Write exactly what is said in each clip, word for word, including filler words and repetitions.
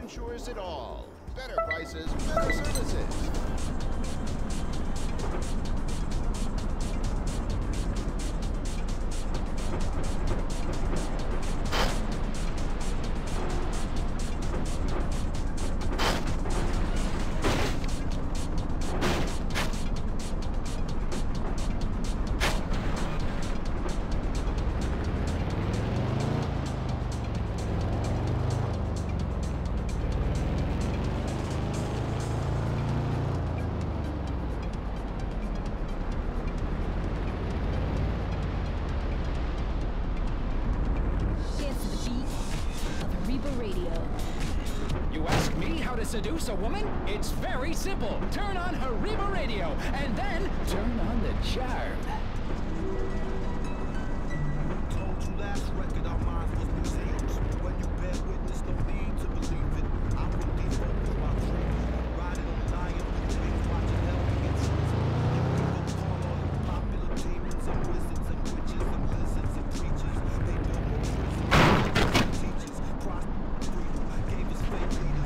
Ensures it all. Better prices, better services. Seduce a woman? It's very simple. Turn on Hariba Radio and then turn on the charm. I told you last record our minds was museums. When you bear witness, no need to believe it. I will be focused my dreams. Riding on lion dreams, watching hell begin truth. You can go call all the popular demons and wizards and witches and lizards and preachers. They built more prisons, teachers, prostitutes, gave us fake leaders.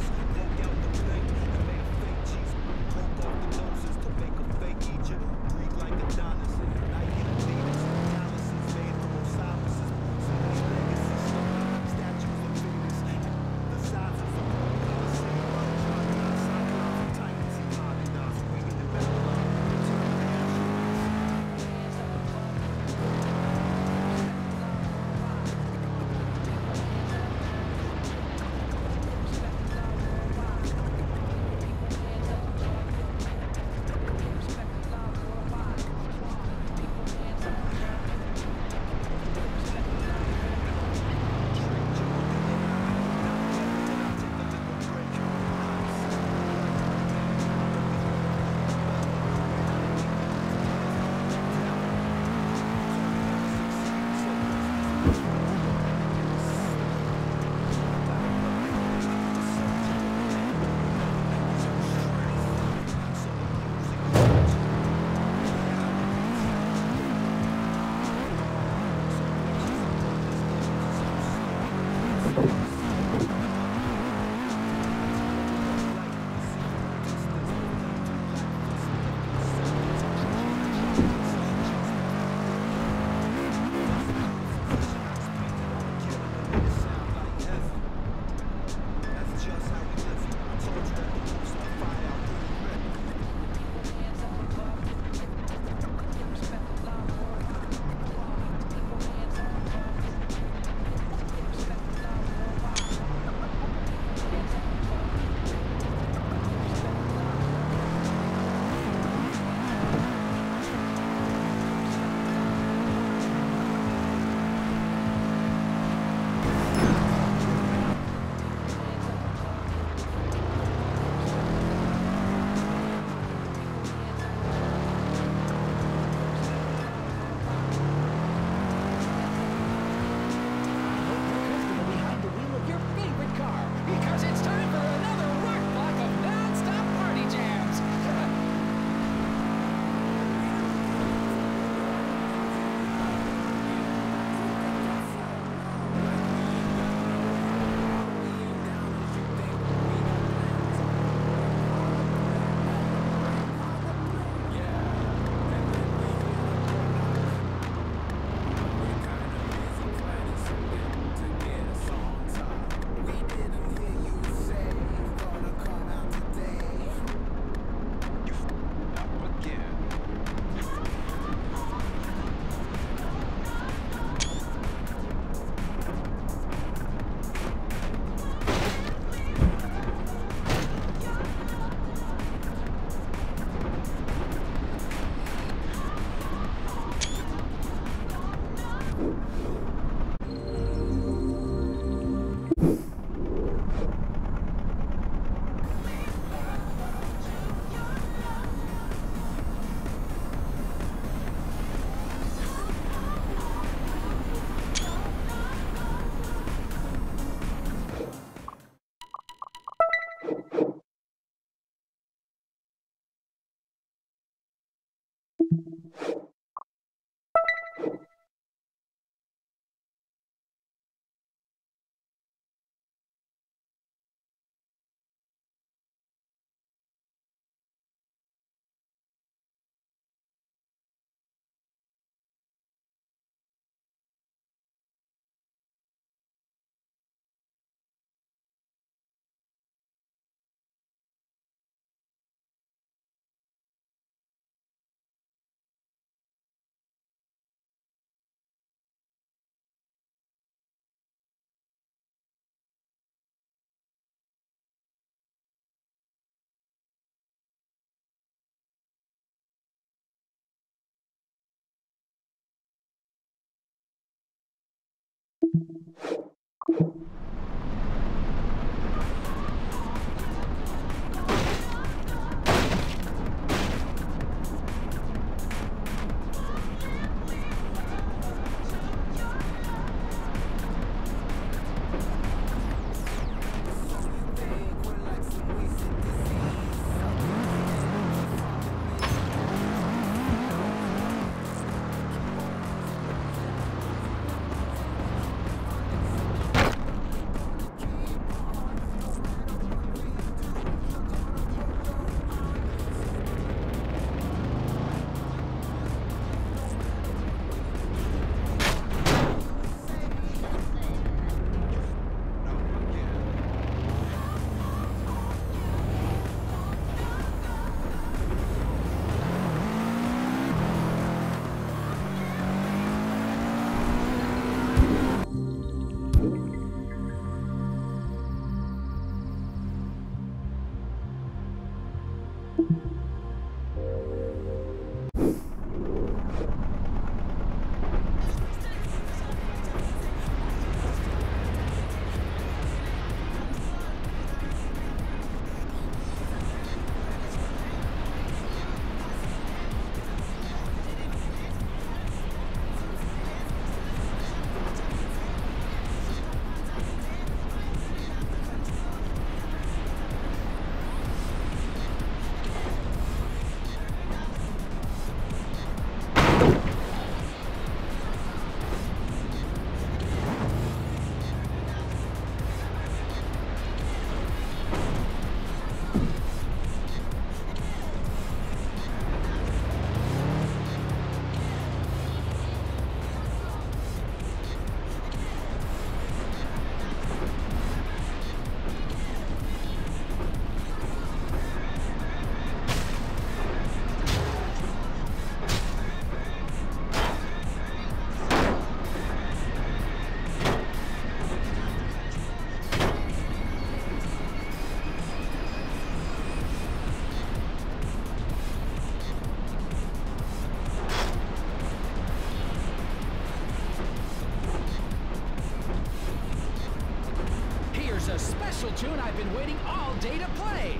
special tune I've been waiting all day to play.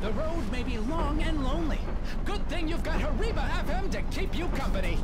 The road may be long and lonely. Good thing you've got Hariba F M to keep you company.